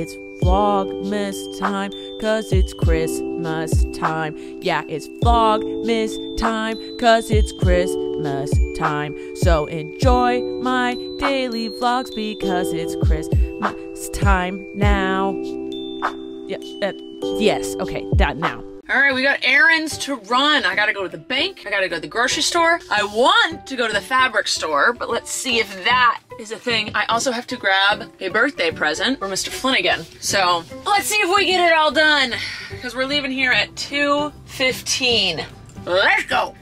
It's Vlogmas time, cause it's Christmas time. Yeah, it's Vlogmas time, cause it's Christmas time. So enjoy my daily vlogs because it's Christmas time now. Yes, okay, that now. All right, we got errands to run. I gotta go to the bank. I gotta go to the grocery store. I want to go to the fabric store, but let's see if that is a thing. I also have to grab a birthday present for Mr. Flynnigan. So let's see if we get it all done because we're leaving here at 2:15. Let's go.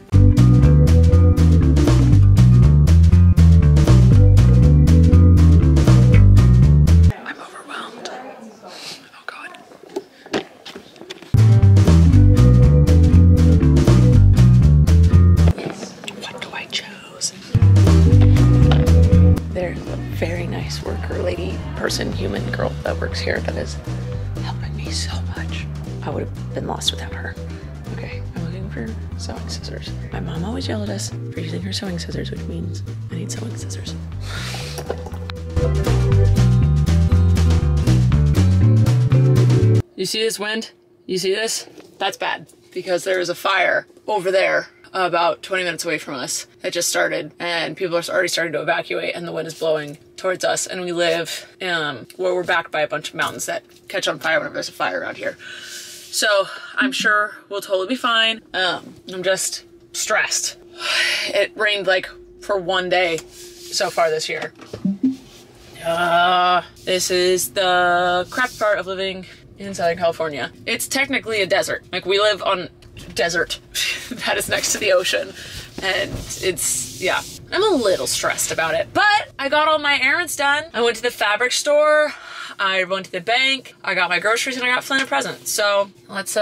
Person, human girl that works here that is helping me so much. I would have been lost without her. Okay, I'm looking for sewing scissors. My mom always yelled at us for using her sewing scissors, which means I need sewing scissors. You see this wind? You see this? That's bad because there is a fire over there about 20 minutes away from us. It just started and people are already starting to evacuate and the wind is blowing towards us, and we live where we're backed by a bunch of mountains that catch on fire whenever there's a fire around here. So I'm sure we'll totally be fine. I'm just stressed. It rained like for one day so far this year. This is the crap part of living in Southern California. It's technically a desert. Like we live on desert that is next to the ocean, and it's, yeah, I'm a little stressed about it, but I got all my errands done. I went to the fabric store, I went to the bank, I got my groceries, and I got Flynn a present. So let's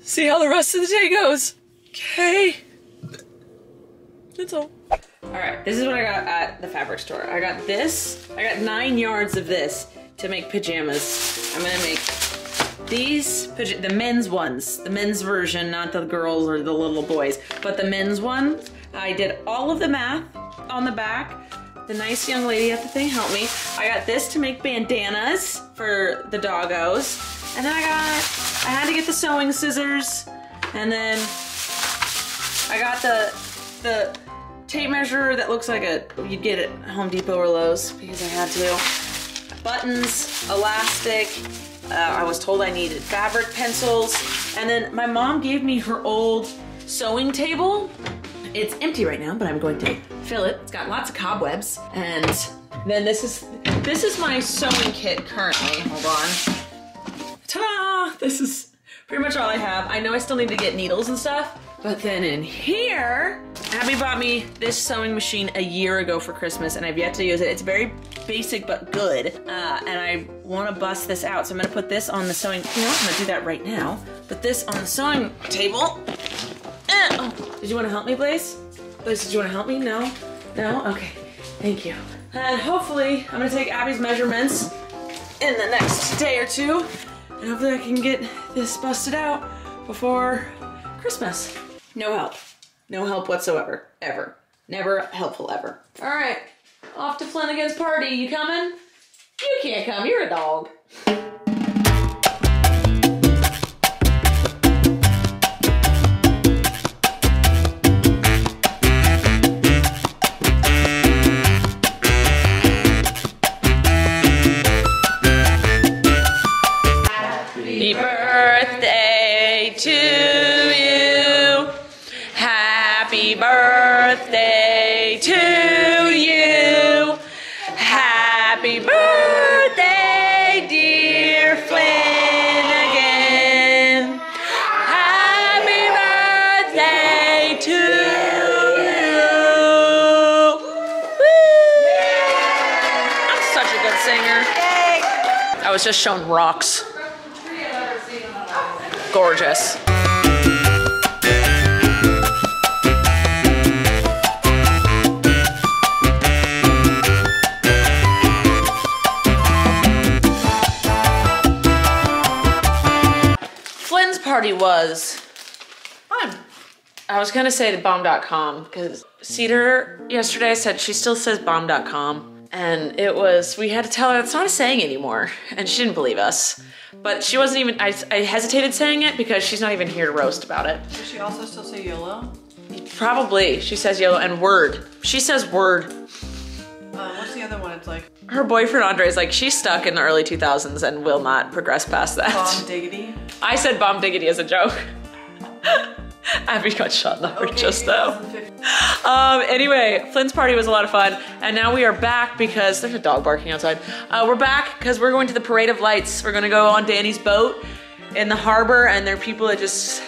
see how the rest of the day goes. Okay, that's all. All right, this is what I got at the fabric store. I got this, I got 9 yards of this to make pajamas. I'm gonna make these, the men's ones, the men's version, not the girls or the little boys, but the men's ones. I did all of the math on the back. The nice young lady at the thing helped me. I got this to make bandanas for the doggos. And then I had to get the sewing scissors. And then I got the tape measure that looks like you'd get it at Home Depot or Lowe's because I had to. Buttons, elastic. I was told I needed fabric pencils. And then my mom gave me her old sewing table. It's empty right now, but I'm going to fill it. It's got lots of cobwebs. And then this is my sewing kit currently. Hold on. Ta-da! This is pretty much all I have. I know I still need to get needles and stuff. But then in here, Abby bought me this sewing machine a year ago for Christmas, and I've yet to use it. It's very basic but good, and I want to bust this out. So I'm going to put this on the sewing, you know, I'm going to do that right now. Put this on the sewing table. Oh, did you want to help me, Blaise? Blaise, did you want to help me? No? No? Okay. Thank you. And hopefully, I'm going to take Abby's measurements in the next day or two, and hopefully I can get this busted out before Christmas. No help. No help whatsoever. Ever. Never helpful ever. All right. Off to Flynnigan's party. You coming? You can't come. You're a dog. Happy birthday to birthday to you. Happy birthday, dear Flynnigan. Happy birthday to you. Woo. I'm such a good singer. I was just shown rocks. Gorgeous. Party was fun. I was gonna say the bomb.com because Cedar yesterday said she still says bomb.com And it was, we had to tell her it's not a saying anymore, and she didn't believe us. But she wasn't even, I hesitated saying it because she's not even here to roast about it. Does she also still say YOLO? Probably. She says YOLO and word. She says word. What's the other one? It's like her boyfriend Andre is like, she's stuck in the early 2000s and will not progress past that. Bomb diggity? I said bomb diggity as a joke. Abby got shot in the heart just though. Anyway, Flynn's party was a lot of fun, and now we are back because there's a dog barking outside. We're back because we're going to the Parade of Lights. We're gonna go on Danny's boat in the harbor, and there are people that just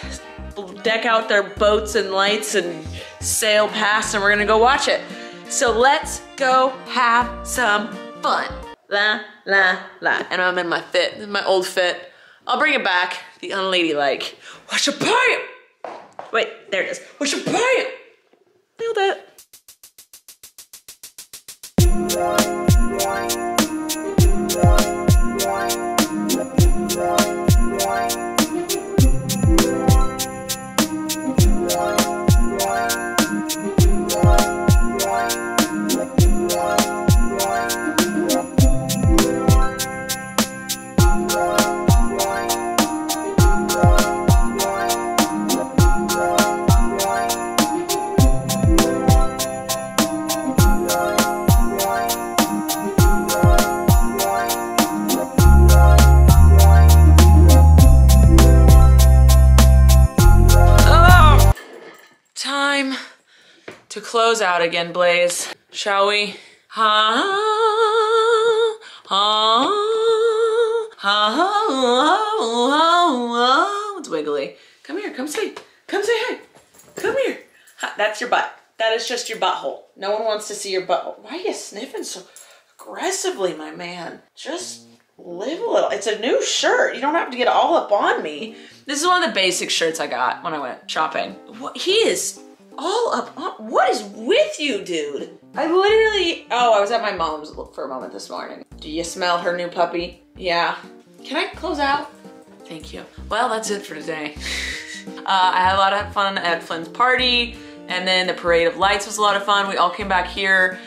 deck out their boats and lights and sail past, and we're gonna go watch it. So let's go have some fun. La, la, la. And I'm in my fit, my old fit. I'll bring it back, the unladylike. What's your pipe? Wait, there it is. What's your pipe? Nailed it. To close out again, Blaise. Shall we? Ha, ha, ha, ha, ha, ha. It's wiggly. Come here, come see. Come say hi. Come here. Ha, that's your butt. That is just your butthole. No one wants to see your butthole. Why are you sniffing so aggressively, my man? Just live a little. It's a new shirt. You don't have to get all up on me. This is one of the basic shirts I got when I went shopping. What, he is all up on, what is with you, dude? I literally, I was at my mom's for a moment this morning. Do you smell her new puppy? Yeah. Can I close out? Thank you. Well, that's it for today. I had a lot of fun at Flynn's party, and then the Parade of Lights was a lot of fun. We all came back here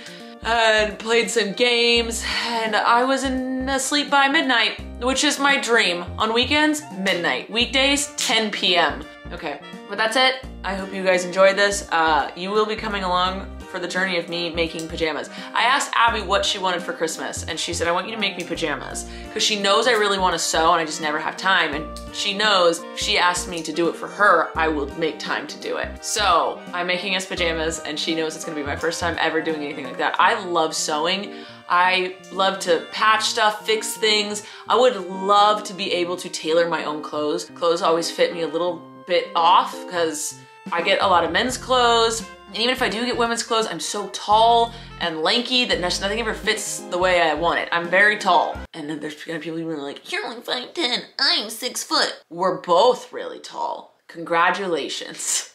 and played some games, and I was asleep by midnight, which is my dream. On weekends, midnight. Weekdays, 10 p.m. Okay, but that's it. I hope you guys enjoyed this. You will be coming along for the journey of me making pajamas. I asked Abby what she wanted for Christmas, and she said, I want you to make me pajamas, because she knows I really want to sew and I just never have time, and she knows if she asked me to do it for her, I will make time to do it. So I'm making us pajamas, and she knows it's gonna be my first time ever doing anything like that. I love sewing. I love to patch stuff, fix things. I would love to be able to tailor my own clothes. Clothes always fit me a little bit off because I get a lot of men's clothes, and even if I do get women's clothes, I'm so tall and lanky that nothing ever fits the way I want it. I'm very tall, and then there's gonna be people who are like, you're only 5'10", I'm 6 foot. We're both really tall. Congratulations.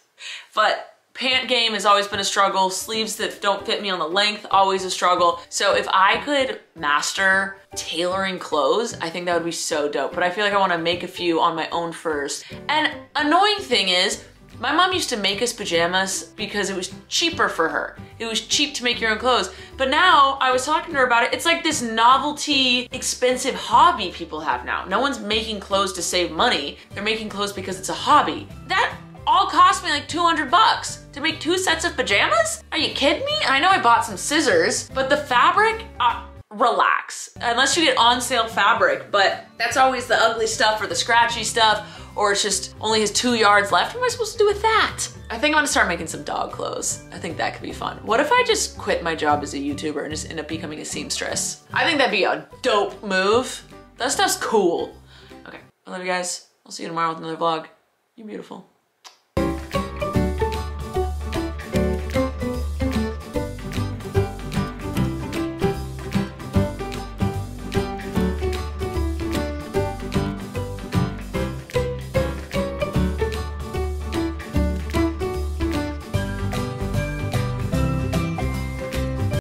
But pant game has always been a struggle. Sleeves that don't fit me on the length, always a struggle. So if I could master tailoring clothes, I think that would be so dope. But I feel like I want to make a few on my own first. And annoying thing is, my mom used to make us pajamas because it was cheaper for her. It was cheap to make your own clothes. But now, I was talking to her about it, it's like this novelty, expensive hobby people have now. No one's making clothes to save money. They're making clothes because it's a hobby. That all cost me like 200 bucks to make 2 sets of pajamas? Are you kidding me? I know I bought some scissors, but the fabric, relax. Unless you get on sale fabric, but that's always the ugly stuff or the scratchy stuff, or it's just only has 2 yards left. What am I supposed to do with that? I think I'm gonna start making some dog clothes. I think that could be fun. What if I just quit my job as a YouTuber and just end up becoming a seamstress? I think that'd be a dope move. That stuff's cool. Okay, I love you guys. I'll see you tomorrow with another vlog. You're beautiful.